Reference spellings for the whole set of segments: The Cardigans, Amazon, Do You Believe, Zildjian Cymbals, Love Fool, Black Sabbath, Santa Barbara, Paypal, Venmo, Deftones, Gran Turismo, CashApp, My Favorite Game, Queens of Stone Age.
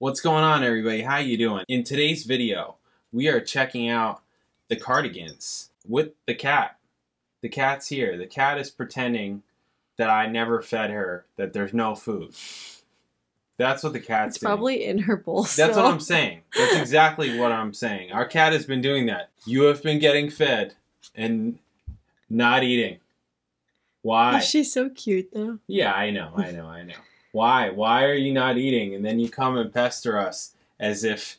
What's going on, everybody? How you doing? In today's video, we are checking out The Cardigans with the cat. The cat's here. The cat is pretending that I never fed her, that there's no food. That's what the cat's doing. It's probably in her bowl. That's what I'm saying. That's exactly what I'm saying. Our cat has been doing that. You have been getting fed and not eating. Why? She's so cute, though. Yeah, I know. Why? Why are you not eating? And then you come and pester us as if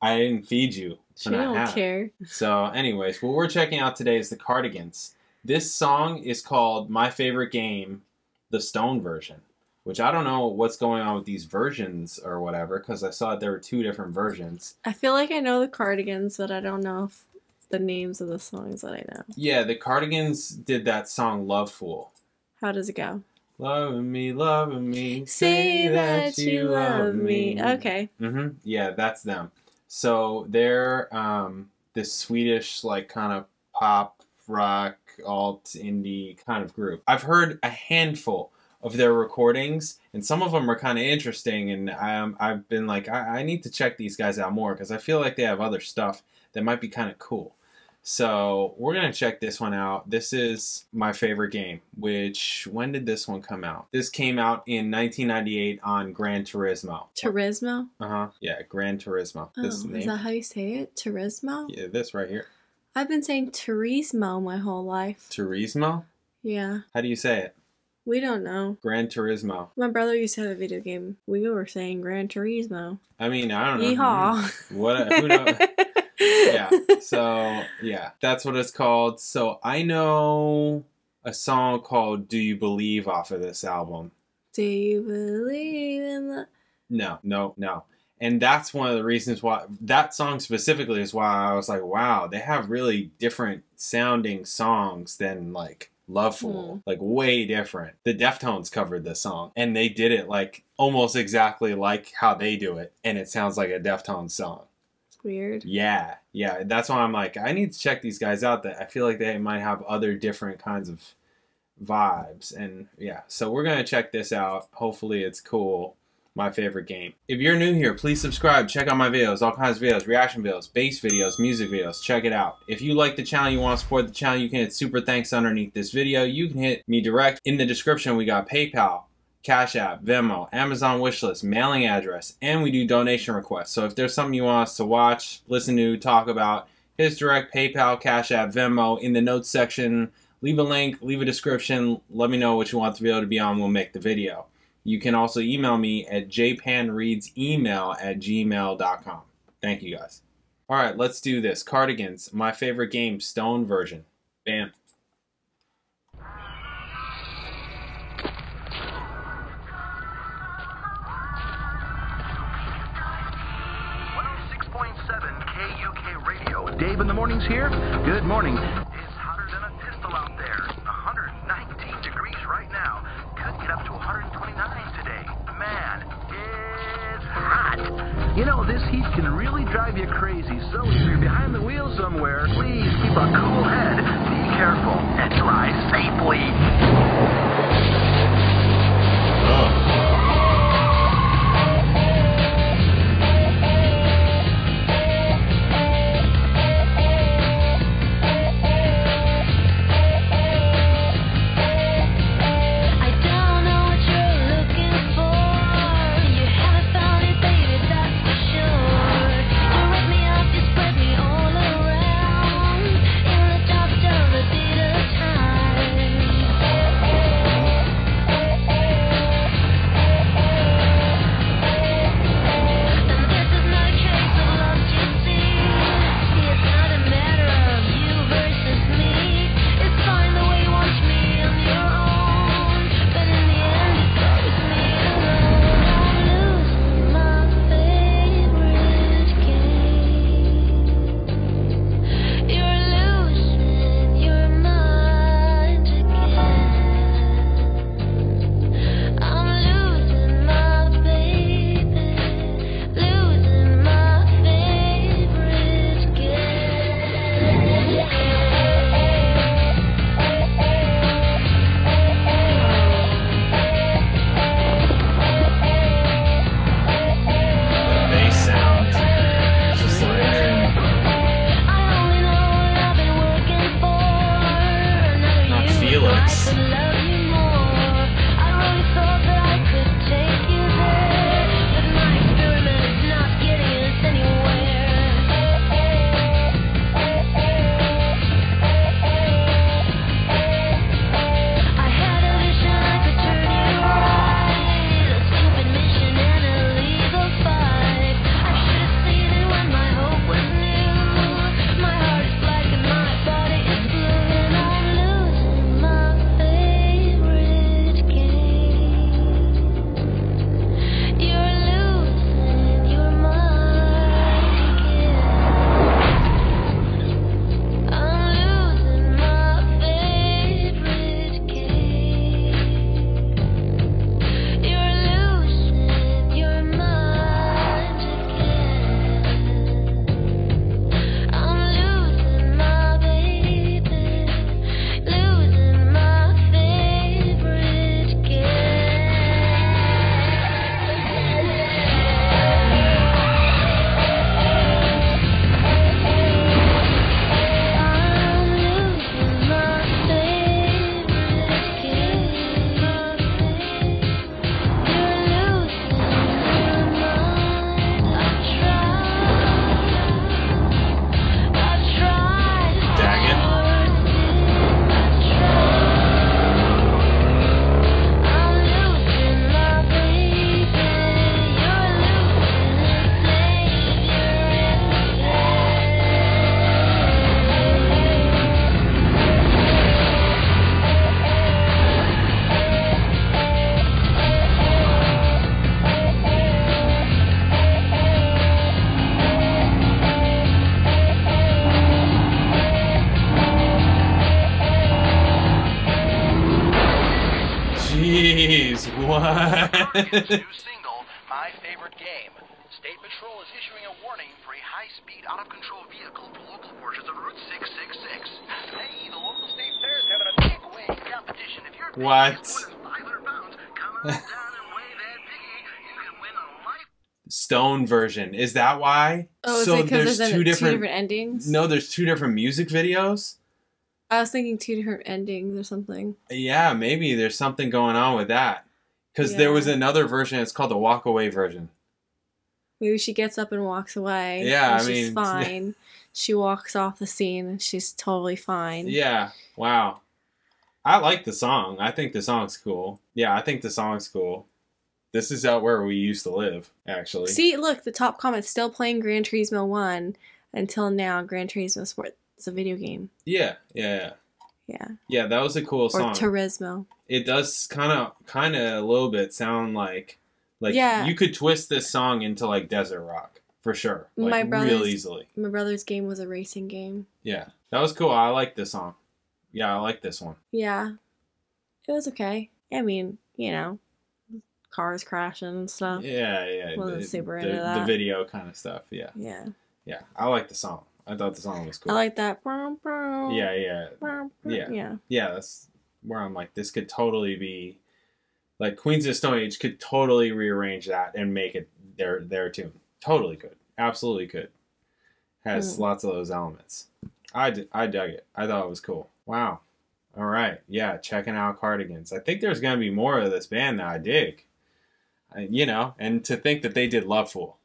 I didn't feed you. She don't care. So anyways, what we're checking out today is The Cardigans. This song is called My Favorite Game, the Stone version, which I don't know what's going on with these versions or whatever, because I saw that there were two different versions. I feel like I know The Cardigans, but I don't know if the names of the songs that I know. Yeah, The Cardigans did that song Love Fool. How does it go? Loving me, say that you love me. Okay. Mm-hmm. Yeah, that's them. So they're this Swedish, like, kind of pop, rock, alt, indie kind of group. I've heard a handful of their recordings, and some of them are kind of interesting, and I've been like, I need to check these guys out more, because I feel like they have other stuff that might be kind of cool. So we're going to check this one out. This is My Favorite Game, which, when did this one come out? This came out in 1998 on Gran Turismo. Turismo? Uh-huh. Yeah, Gran Turismo. Oh, this is that how you say it? Turismo? Yeah, this right here. I've been saying Turismo my whole life. Turismo? Yeah. How do you say it? We don't know. Gran Turismo. My brother used to have a video game. We were saying Gran Turismo. I mean, I don't know. Yeehaw. What? Who knows? Yeah, so yeah, that's what it's called. So I know a song called Do You Believe off of this album. Do you believe in the... No. And that's one of the reasons why, that song specifically is why I was like, wow, they have really different sounding songs than, like, Love Fool. Like, way different. The Deftones covered this song, and they did it, like, almost exactly like how they do it. And it sounds like a Deftones song. Weird. Yeah, that's why I'm like, I need to check these guys out. That I feel like they might have other different kinds of vibes, and yeah, so we're gonna check this out. Hopefully it's cool. My Favorite Game. If you're new here, please subscribe, check out my videos, all kinds of videos, reaction videos, bass videos, music videos. Check it out. If you like the channel, you want to support the channel, you can hit super thanks underneath this video. You can hit me direct in the description. We got PayPal, Cash App, Venmo, Amazon wishlist, mailing address, and we do donation requests. So if there's something you want us to watch, listen to, talk about, hit us direct, PayPal, Cash App, Venmo, in the notes section. Leave a link, leave a description, let me know what you want the video to be on, we'll make the video. You can also email me at jpanreadsemail@gmail.com. Thank you guys. All right, let's do this. Cardigans, My Favorite Game, Stone version. Bam. Dave in the mornings here. Good morning. It's hotter than a pistol out there. 119 degrees right now. Could get up to 129 today. Man, it's hot. You know, this heat can really drive you crazy. So if you're behind the wheel somewhere, please keep a cool head. Be careful and drive safely. Cardigans' new single, My Favorite Game. State Patrol is issuing a warning for a high-speed, out-of-control vehicle for local portions of Route 666. Hey, the local state fair is having a big weighing competition. If you're big, it's more than 500 pounds, come on down and weigh that piggy. You can win a life. Stone version. Is that why? Oh, is it because there's two different endings? No, there's two different music videos. I was thinking two different endings or something. Yeah, maybe there's something going on with that. Because there was another version. It's called the walk away version. Maybe she gets up and walks away. Yeah, I mean, she's fine. She walks off the scene and she's totally fine. Yeah. Wow. I like the song. I think the song's cool. Yeah, I think the song's cool. This is out where we used to live, actually. See, look, the top comment's still playing Gran Turismo 1 until now. Gran Turismo Sport. It's a video game. Yeah, that was a cool song. Or Turismo. It does kind of a little bit sound like you could twist this song into like desert rock for sure. Like real easily. My brother's game was a racing game. Yeah. That was cool. I like this song. Yeah, I like this one. Yeah. It was okay. I mean, you know, cars crashing and stuff. Yeah. Wasn't super into that. The video kind of stuff, Yeah, I like the song. I thought the song was cool. I like that. Yeah, that's where I'm like, this could totally be, like, Queens of Stone Age could totally rearrange that and make it their tune. Totally could. Absolutely could. Has lots of those elements. I dug it. I thought it was cool. Wow. All right. Yeah, checking out Cardigans. I think there's going to be more of this band that I dig. You know, and to think that they did Love Fool.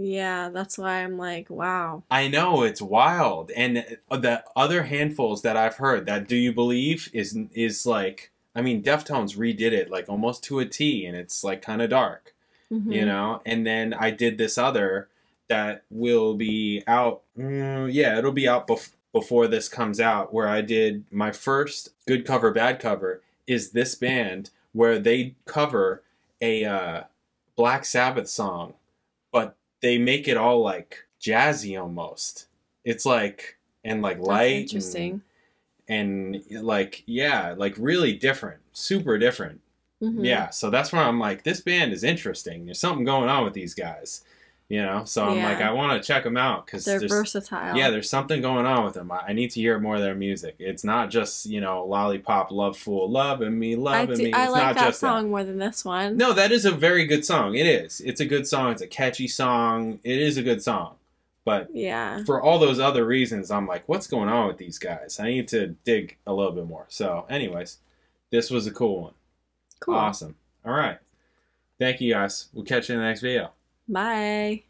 Yeah, that's why I'm like, wow. I know, it's wild. And the other handfuls that I've heard, that Do You Believe is like, I mean, Deftones redid it like almost to a T, and it's like kind of dark, you know? And then I did this other that will be out, it'll be out before this comes out, where I did my first good cover, bad cover, is this band where they cover a Black Sabbath song, but they make it all like jazzy almost. It's like, and like light. That's interesting. And like, yeah, like really different, super different. Yeah. So that's where I'm like, this band is interesting. There's something going on with these guys, you know? So I'm like, I want to check them out because they're versatile. Yeah. There's something going on with them. I need to hear more of their music. It's not just, you know, Lollipop, Love Fool, loving me, loving me. I like that song more than this one. No, that is a very good song. It is. It's a good song. It's a catchy song. It is a good song. But yeah, for all those other reasons, I'm like, what's going on with these guys? I need to dig a little bit more. So anyways, this was a cool one. Cool. Awesome. All right. Thank you guys. We'll catch you in the next video. Bye.